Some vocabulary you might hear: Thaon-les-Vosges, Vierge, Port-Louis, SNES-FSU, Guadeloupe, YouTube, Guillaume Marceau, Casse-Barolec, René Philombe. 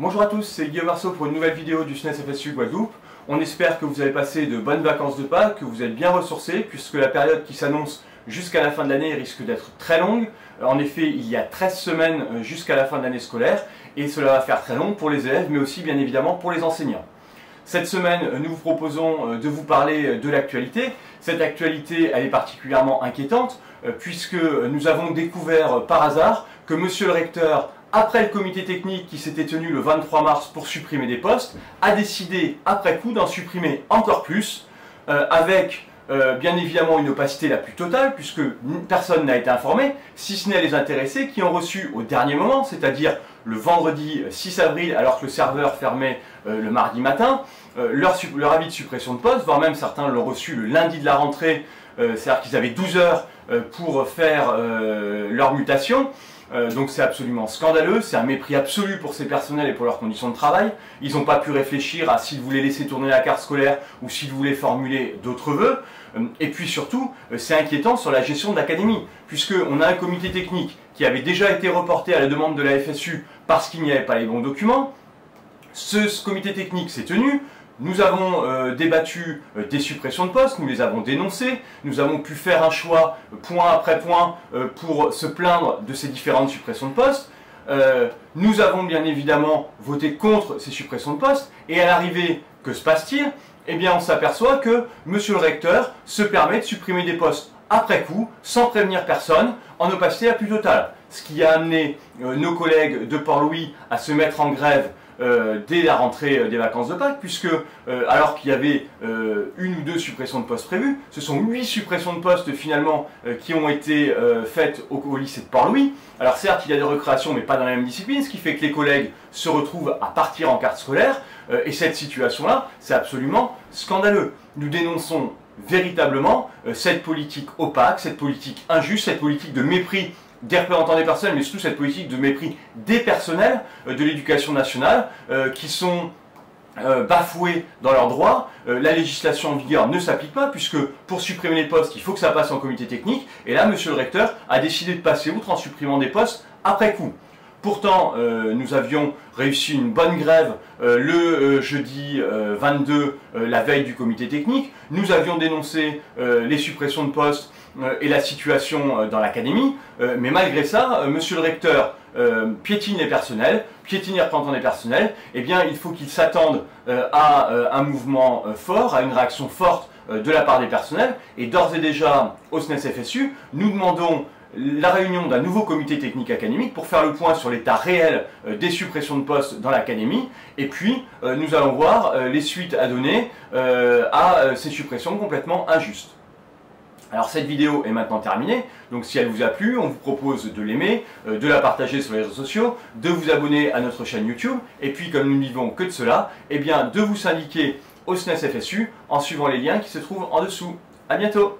Bonjour à tous, c'est Guillaume Marceau pour une nouvelle vidéo du SNES-FSU Guadeloupe. On espère que vous avez passé de bonnes vacances de Pâques, que vous êtes bien ressourcés, puisque la période qui s'annonce jusqu'à la fin de l'année risque d'être très longue. En effet, il y a 13 semaines jusqu'à la fin de l'année scolaire, et cela va faire très long pour les élèves, mais aussi bien évidemment pour les enseignants. Cette semaine, nous vous proposons de vous parler de l'actualité. Cette actualité, elle est particulièrement inquiétante, puisque nous avons découvert par hasard que monsieur le recteur, après le comité technique qui s'était tenu le 23 mars pour supprimer des postes, a décidé après coup d'en supprimer encore plus, avec bien évidemment une opacité la plus totale, puisque personne n'a été informé, si ce n'est les intéressés qui ont reçu au dernier moment, c'est-à-dire le vendredi 6 avril, alors que le serveur fermait le mardi matin, leur avis de suppression de poste, voire même certains l'ont reçu le lundi de la rentrée, c'est-à-dire qu'ils avaient 12 heures pour faire leur mutation. Donc c'est absolument scandaleux, c'est un mépris absolu pour ces personnels et pour leurs conditions de travail. Ils n'ont pas pu réfléchir à s'ils voulaient laisser tourner la carte scolaire ou s'ils voulaient formuler d'autres vœux. Et puis surtout, c'est inquiétant sur la gestion de l'académie, puisqu'on a un comité technique qui avait déjà été reporté à la demande de la FSU parce qu'il n'y avait pas les bons documents. Ce comité technique s'est tenu. Nous avons débattu des suppressions de postes, nous les avons dénoncées, nous avons pu faire un choix point après point pour se plaindre de ces différentes suppressions de postes. Nous avons bien évidemment voté contre ces suppressions de postes, et à l'arrivée, que se passe-t-il? Eh bien, on s'aperçoit que monsieur le recteur se permet de supprimer des postes après coup, sans prévenir personne, en opacité la plus totale. Ce qui a amené nos collègues de Port-Louis à se mettre en grève dès la rentrée des vacances de Pâques, puisque alors qu'il y avait une ou deux suppressions de postes prévues, ce sont 8 suppressions de postes finalement qui ont été faites au lycée de Port-Louis. Alors certes, il y a des recréations, mais pas dans la même discipline, ce qui fait que les collègues se retrouvent à partir en carte scolaire, et cette situation-là, c'est absolument scandaleux. Nous dénonçons véritablement cette politique opaque, cette politique injuste, cette politique de mépris des représentants des personnels, mais surtout cette politique de mépris des personnels de l'éducation nationale qui sont bafoués dans leurs droits. La législation en vigueur ne s'applique pas, puisque pour supprimer les postes, il faut que ça passe en comité technique, et là, monsieur le recteur a décidé de passer outre en supprimant des postes après coup. Pourtant, nous avions réussi une bonne grève le jeudi 22, la veille du comité technique. Nous avions dénoncé les suppressions de postes et la situation dans l'académie. Mais malgré ça, monsieur le recteur piétine les personnels, piétine les représentants des personnels. Eh bien, il faut qu'ils s'attendent à un mouvement fort, à une réaction forte de la part des personnels. Et d'ores et déjà, au SNES-FSU, nous demandons la réunion d'un nouveau comité technique académique pour faire le point sur l'état réel des suppressions de postes dans l'académie, et puis nous allons voir les suites à donner à ces suppressions complètement injustes. Alors cette vidéo est maintenant terminée, donc si elle vous a plu, on vous propose de l'aimer, de la partager sur les réseaux sociaux, de vous abonner à notre chaîne YouTube, et puis comme nous ne vivons que de cela, eh bien de vous syndiquer au SNES-FSU en suivant les liens qui se trouvent en dessous. A bientôt!